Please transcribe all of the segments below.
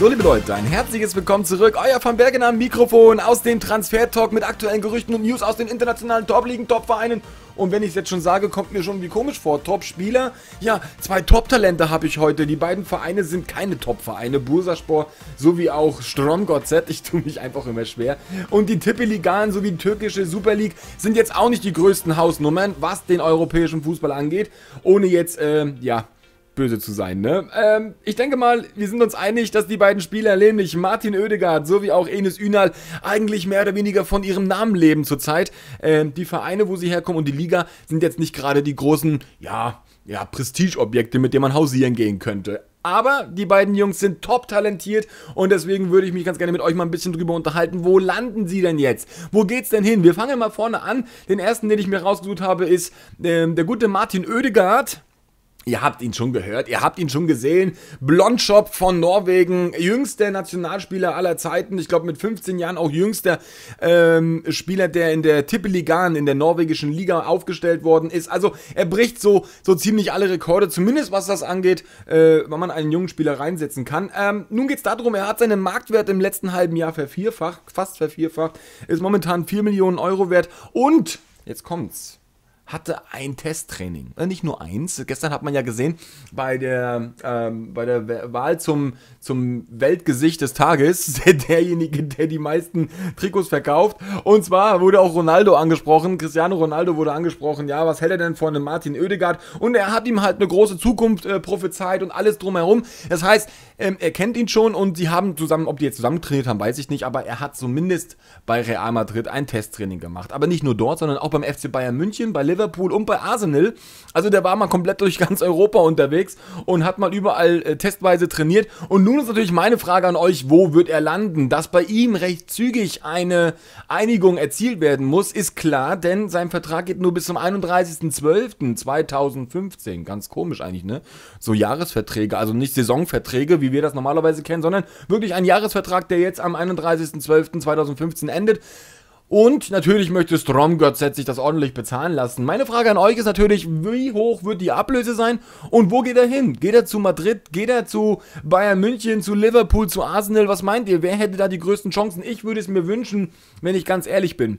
So, liebe Leute, ein herzliches Willkommen zurück. Euer Van Bergen am Mikrofon aus dem Transfer-Talk mit aktuellen Gerüchten und News aus den internationalen Top-Ligen, Top-Vereinen. Und wenn ich es jetzt schon sage, kommt mir schon wie komisch vor. Top-Spieler? Ja, zwei Top-Talente habe ich heute. Die beiden Vereine sind keine Top-Vereine. Bursaspor sowie auch Stromsgodset. Ich tue mich einfach immer schwer. Und die Tippeligaen sowie die türkische Super League sind jetzt auch nicht die größten Hausnummern, was den europäischen Fußball angeht. Ohne jetzt, ja, böse zu sein, ne? Ich denke mal, wir sind uns einig, dass die beiden Spieler, nämlich Martin Ödegaard sowie auch Enes Ünal, eigentlich mehr oder weniger von ihrem Namen leben zurzeit. Die Vereine, wo sie herkommen und die Liga sind jetzt nicht gerade die großen, ja, Prestigeobjekte, mit denen man hausieren gehen könnte. Aber die beiden Jungs sind top talentiert und deswegen würde ich mich ganz gerne mit euch mal ein bisschen drüber unterhalten. Wo landen sie denn jetzt? Wo geht's denn hin? Wir fangen mal vorne an. Den ersten, den ich mir rausgesucht habe, ist der gute Martin Ödegaard. Ihr habt ihn schon gehört, ihr habt ihn schon gesehen. Blondschopf von Norwegen, jüngster Nationalspieler aller Zeiten. Ich glaube mit 15 Jahren auch jüngster Spieler, der in der Tippeligaen, in der norwegischen Liga aufgestellt worden ist. Also er bricht so ziemlich alle Rekorde, zumindest was das angeht, wenn man einen jungen Spieler reinsetzen kann. Nun geht es darum, er hat seinen Marktwert im letzten halben Jahr vervierfacht, fast vervierfacht. Ist momentan 4 Millionen Euro wert und, jetzt kommt's, hatte ein Testtraining. Nicht nur eins. Gestern hat man ja gesehen, bei der Wahl zum Weltgesicht des Tages, derjenige, der die meisten Trikots verkauft. Und zwar wurde auch Ronaldo angesprochen. Cristiano Ronaldo wurde angesprochen. Ja, was hält er denn von einem Martin Ödegaard? Und er hat ihm halt eine große Zukunft prophezeit und alles drumherum. Das heißt, er kennt ihn schon und sie haben zusammen, ob die jetzt zusammen trainiert haben, weiß ich nicht. Aber er hat zumindest bei Real Madrid ein Testtraining gemacht. Aber nicht nur dort, sondern auch beim FC Bayern München, bei Liverpool und bei Arsenal. Also der war mal komplett durch ganz Europa unterwegs und hat mal überall testweise trainiert. Und nun ist natürlich meine Frage an euch, wo wird er landen? Dass bei ihm recht zügig eine Einigung erzielt werden muss, ist klar, denn sein Vertrag geht nur bis zum 31.12.2015. Ganz komisch eigentlich, ne? So Jahresverträge, also nicht Saisonverträge, wie wir das normalerweise kennen, sondern wirklich ein Jahresvertrag, der jetzt am 31.12.2015 endet. Und natürlich möchte Stromsgodset sich das ordentlich bezahlen lassen. Meine Frage an euch ist natürlich, wie hoch wird die Ablöse sein und wo geht er hin? Geht er zu Madrid? Geht er zu Bayern München? Zu Liverpool? Zu Arsenal? Was meint ihr? Wer hätte da die größten Chancen? Ich würde es mir wünschen, wenn ich ganz ehrlich bin.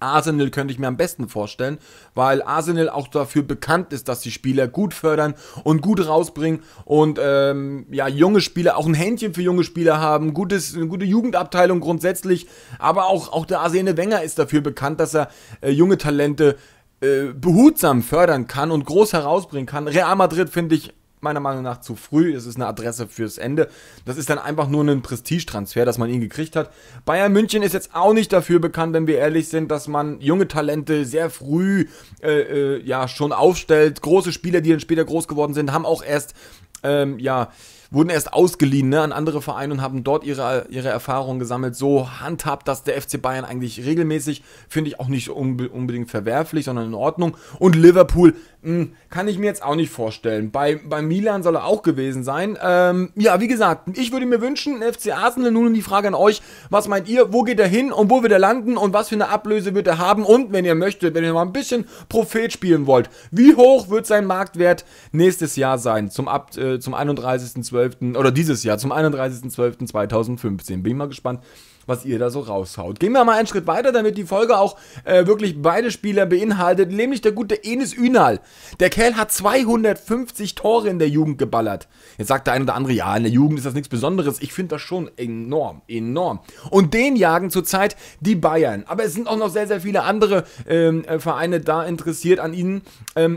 Arsenal könnte ich mir am besten vorstellen, weil Arsenal auch dafür bekannt ist, dass die Spieler gut fördern und gut rausbringen und ja, junge Spieler, auch ein Händchen für junge Spieler haben, eine gute Jugendabteilung grundsätzlich, aber auch der Arsene Wenger ist dafür bekannt, dass er junge Talente behutsam fördern kann und groß herausbringen kann. Real Madrid finde ich meiner Meinung nach zu früh, es ist eine Adresse fürs Ende, das ist dann einfach nur ein Prestigetransfer, dass man ihn gekriegt hat. Bayern München ist jetzt auch nicht dafür bekannt, wenn wir ehrlich sind, dass man junge Talente sehr früh ja, schon aufstellt, große Spieler, die dann später groß geworden sind, haben auch erst, ja, wurden erst ausgeliehen, ne, an andere Vereine und haben dort ihre Erfahrungen gesammelt. So handhabt das der FC Bayern eigentlich regelmäßig. Finde ich auch nicht unbedingt verwerflich, sondern in Ordnung. Und Liverpool kann ich mir jetzt auch nicht vorstellen. Bei Milan soll er auch gewesen sein. Ja, wie gesagt, ich würde mir wünschen, FC Arsenal, nun die Frage an euch, was meint ihr, wo geht er hin und wo wird er landen und was für eine Ablöse wird er haben? Und wenn ihr möchtet, wenn ihr mal ein bisschen Prophet spielen wollt, wie hoch wird sein Marktwert nächstes Jahr sein, zum 31.12. oder dieses Jahr, zum 31.12.2015. Bin ich mal gespannt, was ihr da so raushaut. Gehen wir mal einen Schritt weiter, damit die Folge auch wirklich beide Spieler beinhaltet, nämlich der gute Enes Ünal. Der Kerl hat 250 Tore in der Jugend geballert. Jetzt sagt der eine oder andere, ja, in der Jugend ist das nichts Besonderes. Ich finde das schon enorm, enorm. Und den jagen zurzeit die Bayern. Aber es sind auch noch sehr, sehr viele andere Vereine da interessiert an ihnen.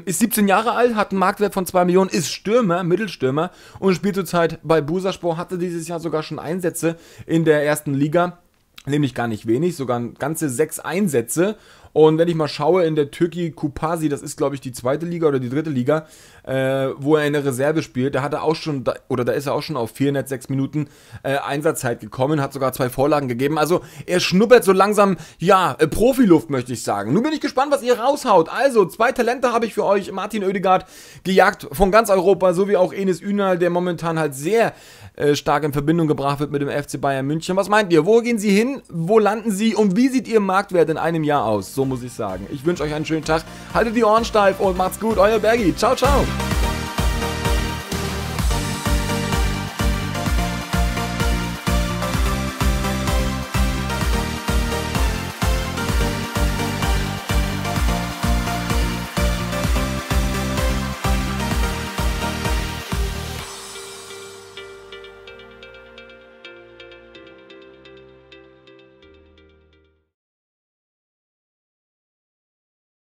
Ist 17 Jahre alt, hat einen Marktwert von 2 Millionen, ist Stürmer, Mittelstürmer und spielt zurzeit bei Bursaspor, hatte dieses Jahr sogar schon Einsätze in der ersten Liga. Nämlich gar nicht wenig, sogar ganze 6 Einsätze. Und wenn ich mal schaue in der Türkei Kupasi, das ist glaube ich die zweite Liga oder die dritte Liga, wo er in der Reserve spielt, da hat er auch schon, da ist er auch schon auf 406 Minuten Einsatzzeit gekommen, hat sogar 2 Vorlagen gegeben. Also er schnuppert so langsam, ja, Profiluft möchte ich sagen. Nun bin ich gespannt, was ihr raushaut. Also 2 Talente habe ich für euch, Martin Ödegaard gejagt von ganz Europa, sowie auch Enes Ünal, der momentan halt sehr stark in Verbindung gebracht wird mit dem FC Bayern München. Was meint ihr? Wo gehen sie hin? Wo landen sie? Und wie sieht ihr Marktwert in einem Jahr aus? So muss ich sagen. Ich wünsche euch einen schönen Tag. Haltet die Ohren steif und macht's gut. Euer Bergi. Ciao, ciao.